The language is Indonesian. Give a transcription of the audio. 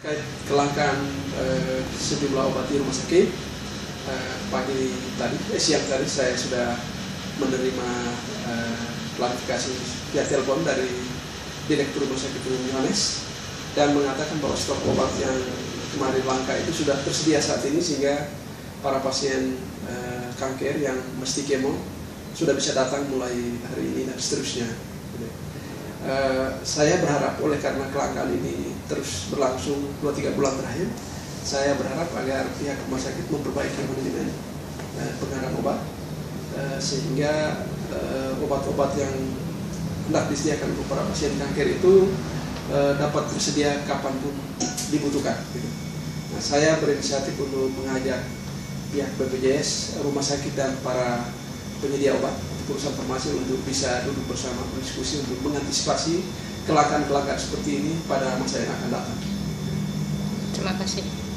terkait kelangkaan sejumlah obat di rumah sakit. Pagi tadi, siang tadi saya sudah menerima klarifikasi via telepon dari Direktur Rumah Sakit Umum Yohannes dan mengatakan bahwa stok obat yang kemarin langka itu sudah tersedia saat ini, sehingga para pasien kanker yang mesti kemo sudah bisa datang mulai hari ini dan seterusnya. Saya berharap oleh karena kelangkaan ini terus berlangsung 2-3 bulan terakhir, saya berharap agar pihak rumah sakit memperbaiki manajemen pengadaan obat sehingga obat-obat yang hendak disediakan untuk para pasien kanker itu dapat tersedia kapanpun dibutuhkan. Nah, saya berinisiatif untuk mengajak pihak BPJS, rumah sakit, dan para penyedia obat, perusahaan farmasi untuk bisa duduk bersama berdiskusi untuk mengantisipasi kelangkaan-kelangkaan seperti ini pada masa yang akan datang. Terima kasih.